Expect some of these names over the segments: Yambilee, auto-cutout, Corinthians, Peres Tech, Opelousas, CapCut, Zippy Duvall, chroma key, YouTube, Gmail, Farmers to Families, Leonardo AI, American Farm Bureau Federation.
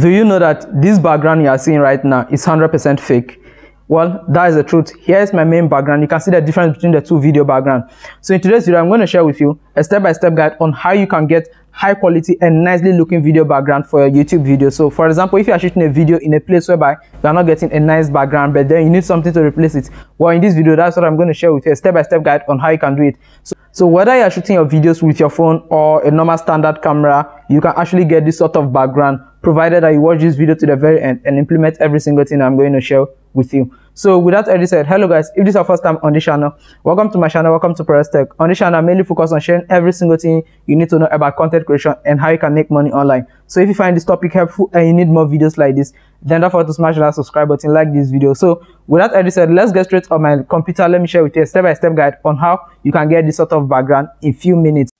Do you know that this background you are seeing right now is 100% fake? Well, that is the truth. Here is my main background. You can see the difference between the two video backgrounds. So in today's video, I'm going to share with you a step-by-step guide on how you can get high quality and nicely looking video background for your YouTube video. So for example, if you are shooting a video in a place whereby you are not getting a nice background, but then you need something to replace it. Well, in this video, that's what I'm going to share with you, a step-by-step guide on how you can do it. So whether you are shooting your videos with your phone or a normal standard camera, you can actually get this sort of background, provided that you watch this video to the very end and implement every single thing I'm going to share with you. So without any said, hello guys, if this is your first time on this channel, welcome to my channel, welcome to Peres Tech. On this channel, I mainly focus on sharing every single thing you need to know about content creation and how you can make money online. So if you find this topic helpful and you need more videos like this, then don't forget to smash that subscribe button, like this video. So without any said, let's get straight on my computer. Let me share with you a step-by-step guide on how you can get this sort of background in few minutes.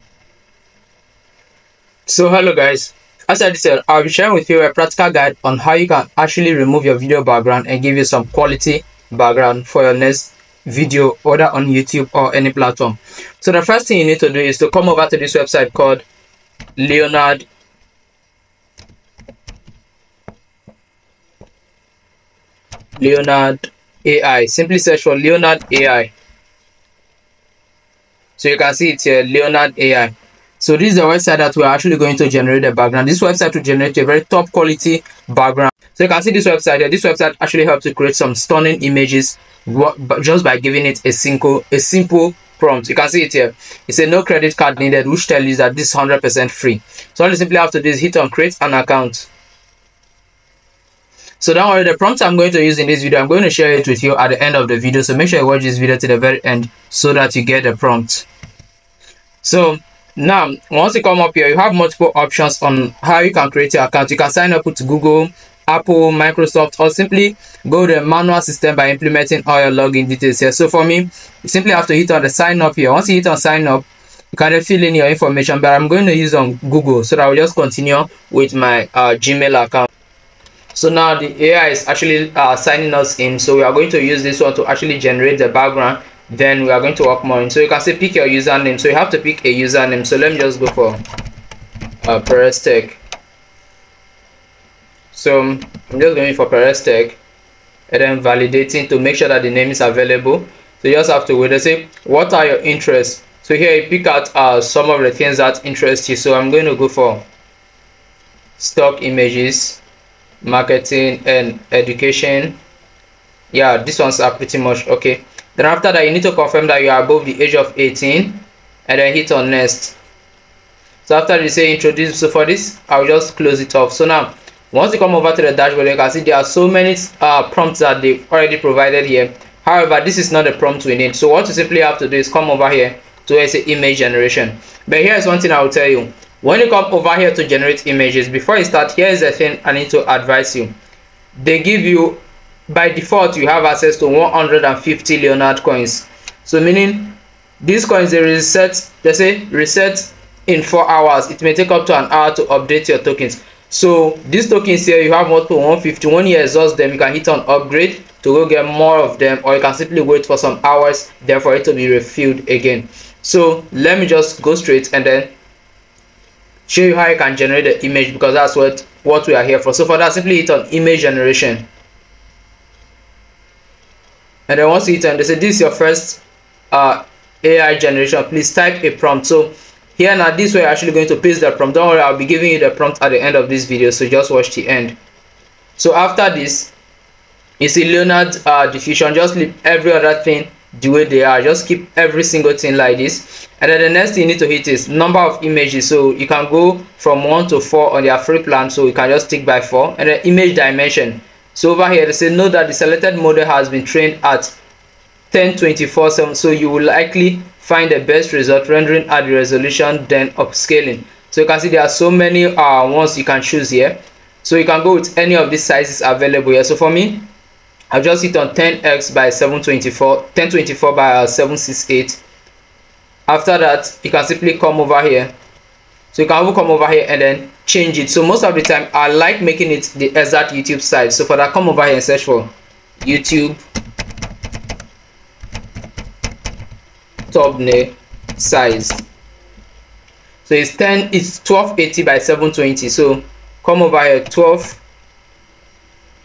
So hello guys. As I said, I'll be sharing with you a practical guide on how you can actually remove your video background and give you some quality background for your next video, whether on YouTube or any platform. So the first thing you need to do is to come over to this website called Leonardo AI. Simply search for Leonardo AI. So you can see it's here, Leonardo AI. So this is the website that we're actually going to generate the background. This website will generate a very top quality background. So you can see this website here. This website actually helps to create some stunning images just by giving it a simple prompt. You can see it here. It's a no credit card needed, which tells you that this is 100% free. So all you simply have to do is hit on create an account. So don't worry, the prompt I'm going to use in this video, I'm going to share it with you at the end of the video. So make sure you watch this video to the very end so that you get the prompt. So now, once you come up here, you have multiple options on how you can create your account. You can sign up with Google, Apple, Microsoft, or simply go to the manual system by implementing all your login details here. So for me, you simply have to hit on the sign up here. Once you hit on sign up, you can fill in your information, but I'm going to use on Google, so that I will just continue with my Gmail account. So now the AI is actually signing us in. So we are going to use this one to actually generate the background. Then we are going to work more in. So you can say pick your username. So you have to pick a username. So let me just go for Peres Tech. So I'm just going for Peres Tech and then validating to make sure that the name is available. So you just have to wait and say what are your interests. So here you pick out some of the things that interest you. So I'm going to go for stock images, marketing, and education. Yeah, these ones are pretty much okay. Then after that, you need to confirm that you are above the age of 18 and then hit on next. So after you say introduce, so for this, I'll just close it off. So now, once you come over to the dashboard, you can see there are so many prompts that they've already provided here. However, this is not the prompt we need. So what you simply have to do is come over here to say image generation. But here's one thing I will tell you. When you come over here to generate images, before you start, here's the thing I need to advise you. They give you, by default, you have access to 150 Leonardo coins. So meaning these coins, they reset, they say reset in 4 hours. It may take up to an hour to update your tokens. So these tokens here, you have multiple 150. When you exhaust them, you can hit on upgrade to go get more of them, or you can simply wait for some hours there for it to be refilled again. So let me just go straight and then show you how you can generate the image, because that's what we are here for. So for that, simply hit on image generation. And then once you hit on, they say this is your first AI generation, please type a prompt. So here now, this way, you're actually going to paste the prompt. Don't worry, I'll be giving you the prompt at the end of this video, so just watch the end. So after this, you see Leonardo diffusion. Just leave every other thing the way they are. Just keep every single thing like this. And then the next thing you need to hit is number of images. So you can go from 1 to 4 on their free plan, so you can just stick by 4. And then image dimension. So over here, they say note that the selected model has been trained at 1024/7, so you will likely find the best result rendering at the resolution then upscaling. So you can see there are so many ones you can choose here. So you can go with any of these sizes available here. So for me, I've just hit on 1024 by 768. After that, you can simply come over here. So you can even come over here and then change it. So most of the time, I like making it the exact YouTube size. So for that, come over here and search for YouTube thumbnail size. So it's 1280 by 720. So come over here, 12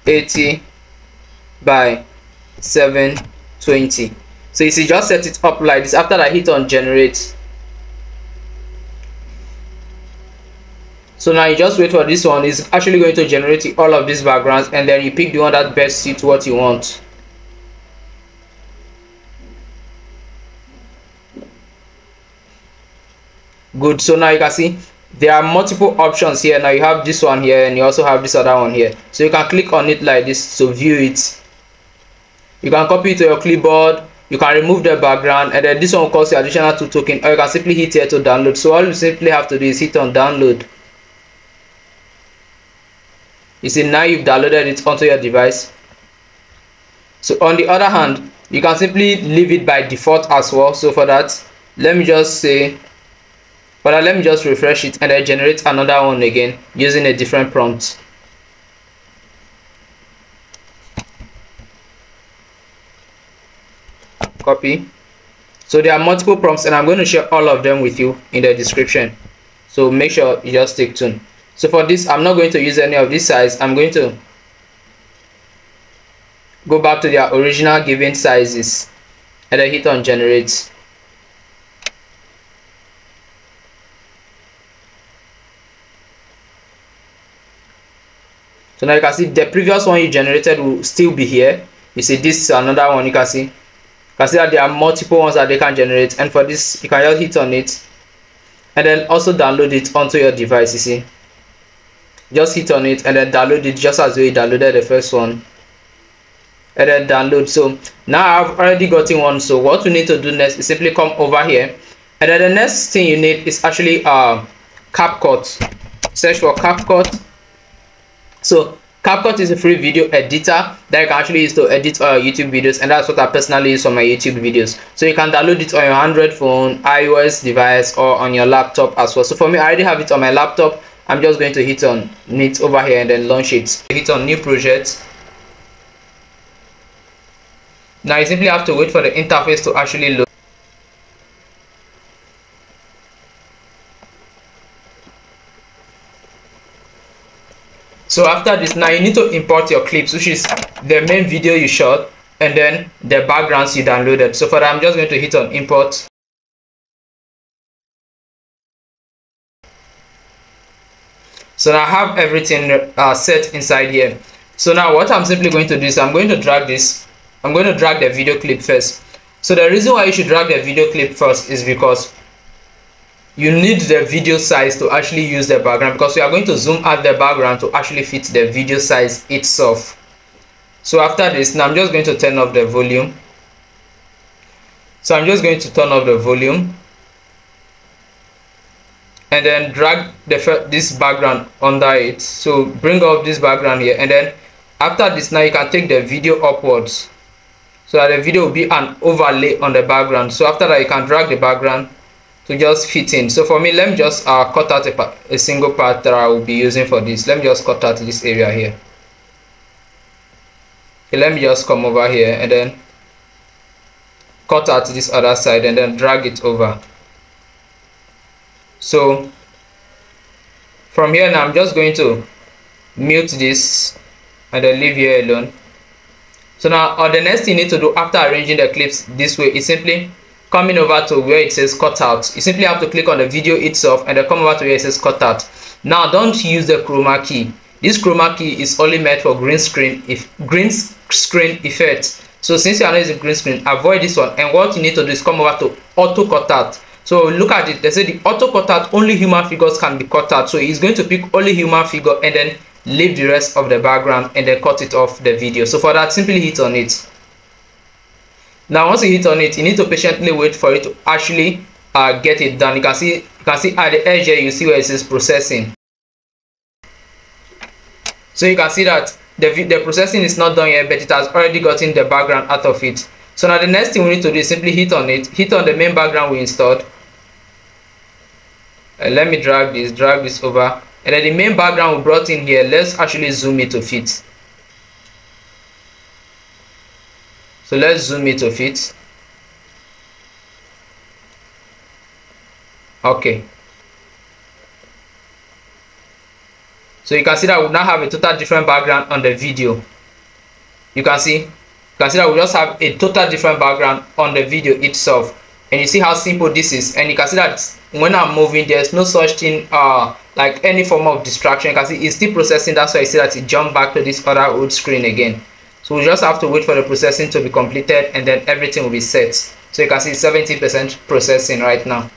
80 by 720. So you see, just set it up like this. After I hit on generate, so now you just wait for this one. It's actually going to generate all of these backgrounds, and then you pick the one that best suits what you want. Good. So now you can see there are multiple options here. Now you have this one here, and you also have this other one here. So you can click on it like this to view it. You can copy it to your clipboard. You can remove the background, and then this one costs you additional 2 tokens, or you can simply hit here to download. So all you simply have to do is hit on download. You see, now you've downloaded it onto your device. So on the other hand, you can simply leave it by default as well. So for that, let me just refresh it and I generate another one again using a different prompt. Copy. So there are multiple prompts, and I'm going to share all of them with you in the description, so make sure you just stay tuned. So for this, I'm not going to use any of this size. I'm going to go back to their original given sizes and I hit on generate. So now you can see the previous one you generated will still be here. You see, this is another one. You can see that there are multiple ones that they can generate, and for this you can just hit on it and then also download it onto your device. You see, just hit on it and then download it just as we downloaded the first one, and then download. So now I've already gotten one. So what we need to do next is simply come over here, and then the next thing you need is actually CapCut. Search for CapCut. So CapCut is a free video editor that you can actually use to edit YouTube videos, and that's what I personally use for my YouTube videos. So you can download it on your Android phone, iOS device, or on your laptop as well. So for me, I already have it on my laptop. I'm just going to hit on it over here and then launch it. Hit on new project. Now you simply have to wait for the interface to actually load. So after this, now you need to import your clips, which is the main video you shot, and then the backgrounds you downloaded. So for that, I'm just going to hit on import. So now I have everything set inside here. So now what I'm simply going to do is I'm going to drag the video clip first. So the reason why you should drag the video clip first is because you need the video size to actually use the background, because we are going to zoom out the background to actually fit the video size itself. So after this, now I'm just going to turn off the volume. So I'm just going to turn off the volume and then drag this background under it. So bring up this background here, and then after this, now you can take the video upwards so that the video will be an overlay on the background. So after that, you can drag the background to just fit in. So for me, let me just cut out a single part that I will be using for this. Let me just cut out this area here. Okay, let me just come over here and then cut out this other side and then drag it over. So from here now, I'm just going to mute this and then leave here alone. So now the next thing you need to do after arranging the clips this way is simply coming over to where it says cut out. You simply have to click on the video itself and then come over to where it says cut out. Now don't use the chroma key. This chroma key is only meant for green screen effect. So since you are not using green screen, avoid this one. And what you need to do is come over to auto-cutout. So look at it. They say the auto-cutout, only human figures can be cut out. So it's going to pick only human figure and then leave the rest of the background and then cut it off the video. So for that, simply hit on it. Now once you hit on it, you need to patiently wait for it to actually get it done. You can see at the edge here, you see where it says processing. So you can see that the processing is not done yet, but it has already gotten the background out of it. So now the next thing we need to do is simply hit on it. Hit on the main background we installed. Let me drag this over, and then the main background we brought in here, let's actually zoom it to fit. So let's zoom it to fit. Okay. So you can see that we now have a totally different background on the video. You can see that we just have a total different background on the video itself. And you see how simple this is. And you can see that when I'm moving, there's no such thing like any form of distraction. You can see it's still processing. That's why I see that it jumped back to this other old screen again. So we just have to wait for the processing to be completed, and then everything will be set. So you can see 70% processing right now.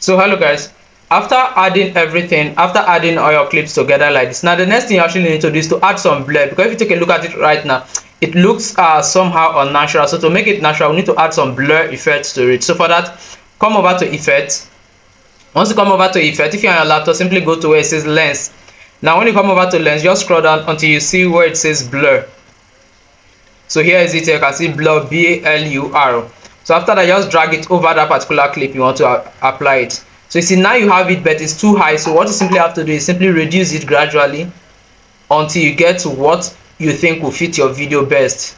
So hello guys, after adding all your clips together like this, now the next thing you actually need to do is to add some blur, because if you take a look at it right now, it looks somehow unnatural. So to make it natural, we need to add some blur effects to it. So for that, come over to effect. Once you come over to effect, if you're on your laptop, simply go to where it says lens. Now when you come over to lens, just scroll down until you see where it says blur. So here is it. You can see blur, blur. So after that, just drag it over that particular clip you want to apply it. So you see now you have it, but it's too high. So what you simply have to do is simply reduce it gradually until you get to what you think will fit your video best.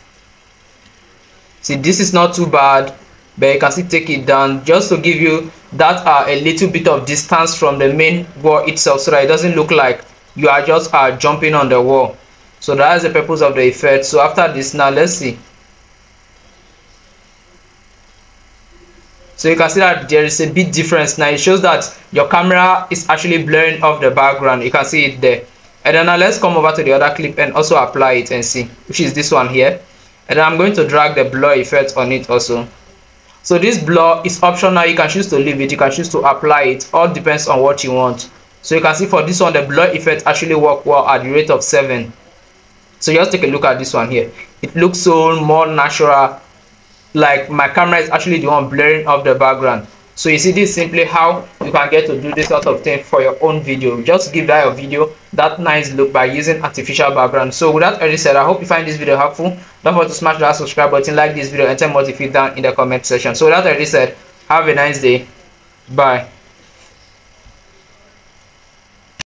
See, this is not too bad, but you can still take it down just to give you that a little bit of distance from the main wall itself, so that it doesn't look like you are just jumping on the wall. So that is the purpose of the effect. So after this, now let's see. So you can see that there is a big difference now. It shows that your camera is actually blurring off the background. You can see it there. And then now let's come over to the other clip and also apply it and see, which is this one here. And then I'm going to drag the blur effect on it also. So this blur is optional. You can choose to leave it, you can choose to apply it, all depends on what you want. So you can see for this one, the blur effect actually works well at the rate of 7. So just take a look at this one here. It looks so more natural, like my camera is actually the one blurring off the background. So you see, this is simply how you can get to do this sort of thing for your own video. Just give that your video that nice look by using artificial background. So with that already said, I hope you find this video helpful. Don't forget to smash that subscribe button, like this video, and tell me what you feel down in the comment section. So with that already said, have a nice day. Bye.